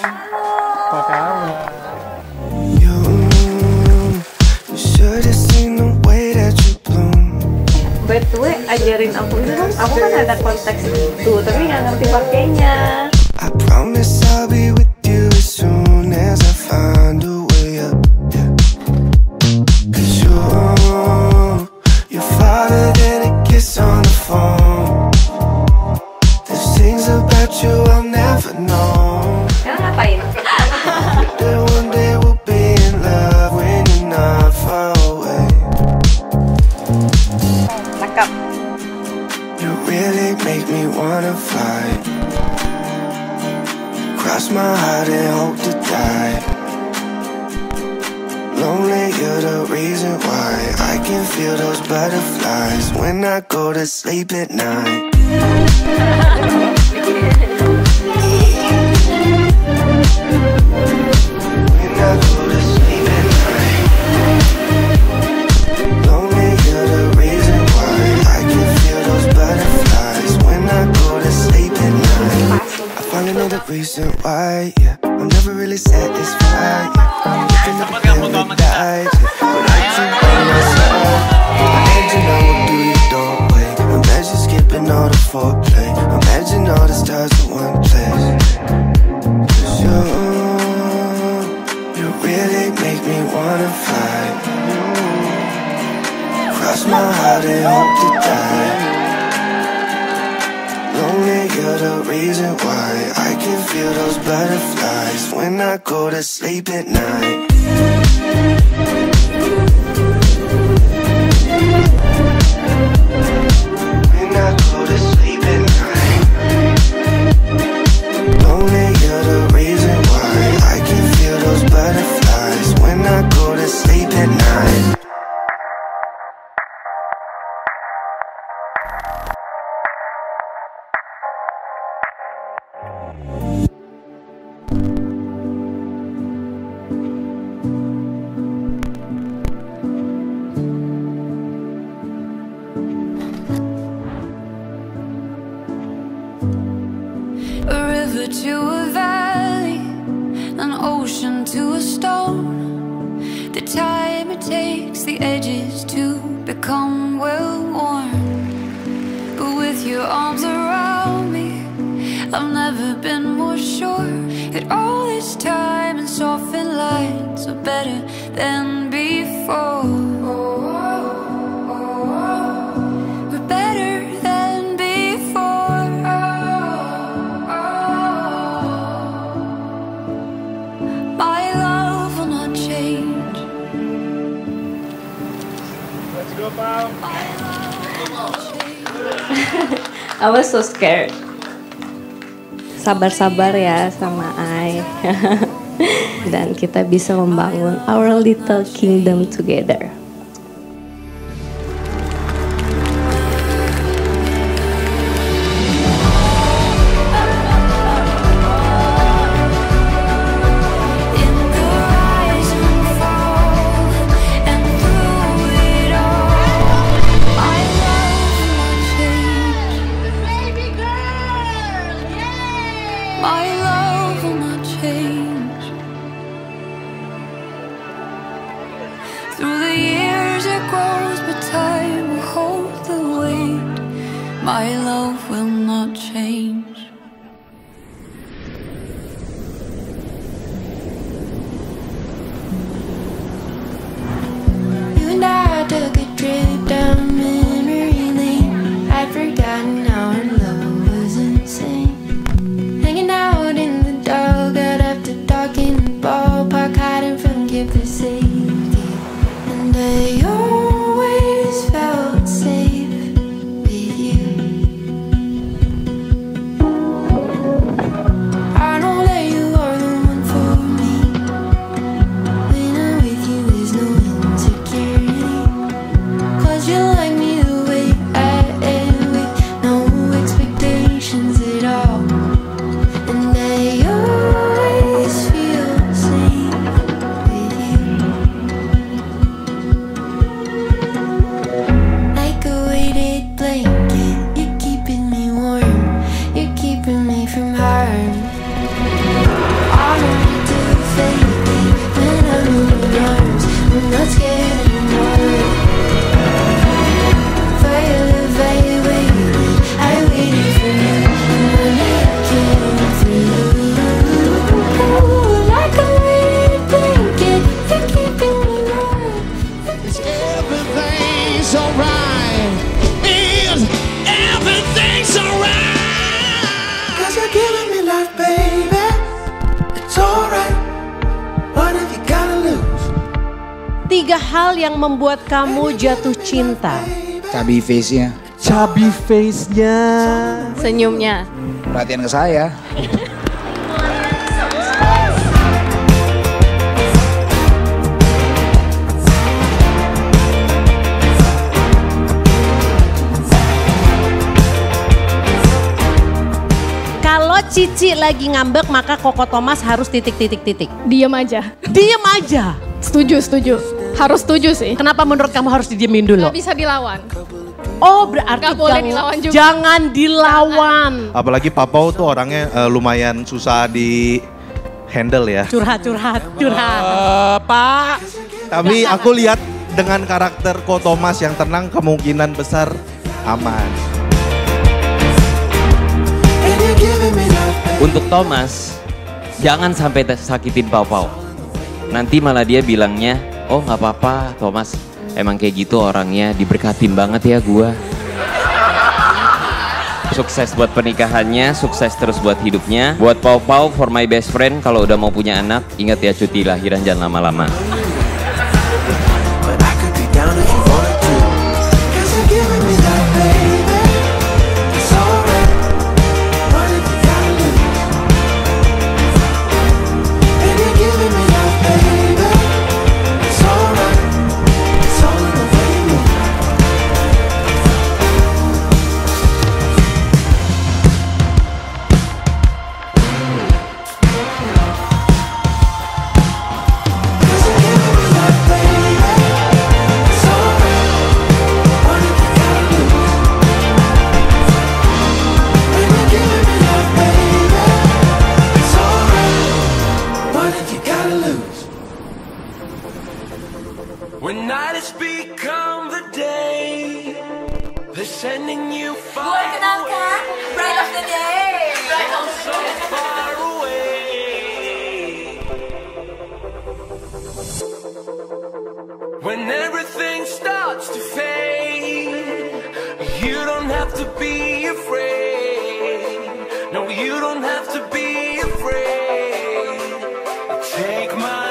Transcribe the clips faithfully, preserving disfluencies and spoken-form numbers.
By the way, ajarin aku itu kan, aku kan ada konteks itu, tapi nggak ngerti pakainya. Sekarang ngapain? Cakep. You really make me wanna fight. Cross my heart and hope to die. Lonely, you're the reason why I can feel those butterflies when I go to sleep at night. Reason why, yeah, I'm never really satisfied, yeah. I'm looking up and I'm died, yeah. But I can't find myself. Imagine I would do your doorway. Imagine skipping all the foreplay. Imagine all the stars in one place. Cause you, you really make me wanna fly. Cross my heart and hope to die. Lonely, you're the reason why I can feel those butterflies when I go to sleep at night. When I go to sleep at night. Lonely, you're the reason why I can feel those butterflies when I go to sleep at night. To a valley, an ocean to a stone. The time it takes the edges to become well worn. But with your arms around me, I've never been more sure that all this time and softened lights are better than before. I was so scared. Sabar-sabar ya sama I. Dan kita bisa membangun our little kingdom together. My love will not change. You and I took a trip down memory lane. I'd forgotten how our love was insane. Hanging out in the dark, got after dark in the ballpark, hiding from give the safety. And I always felt safe. You tiga hal yang membuat kamu jatuh cinta? Chubby face-nya. Chubby face-nya. Senyumnya. Perhatian ke saya. Cici lagi ngambek, maka Koko Thomas harus titik-titik-titik. Diem aja. Diem aja? Setuju, setuju. Harus setuju sih. Kenapa menurut kamu harus didiemin dulu? Gak bisa dilawan. Oh, berarti gak boleh dilawan juga. Jangan dilawan. Apalagi Pao tuh orangnya uh, lumayan susah di handle ya. Curhat, curhat, curhat. Uh, Pak. Tapi gak aku lihat dengan karakter Koko Thomas yang tenang, kemungkinan besar aman. Untuk Thomas, jangan sampai sakitin Pao-Pao. Nanti malah dia bilangnya, oh nggak apa-apa Thomas, emang kayak gitu orangnya, diberkatin banget ya gua. Sukses buat pernikahannya, sukses terus buat hidupnya. Buat Pao-Pao, for my best friend, kalau udah mau punya anak, ingat ya cuti lahiran jangan lama-lama. When night has become the day, they're sending you far away. Break of the day. From so far away. When everything starts to fade, you don't have to be afraid. No, you don't have to be afraid. Take my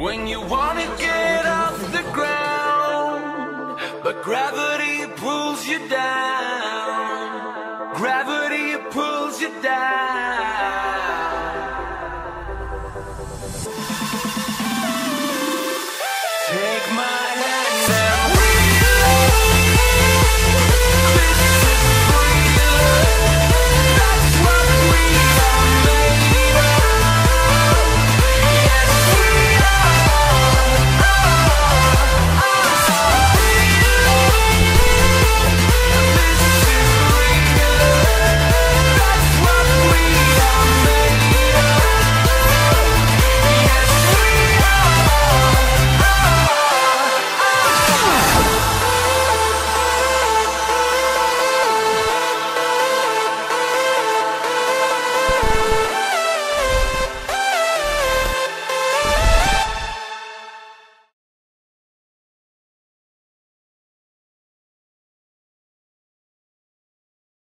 when you want to get off the ground, but gravity pulls you down.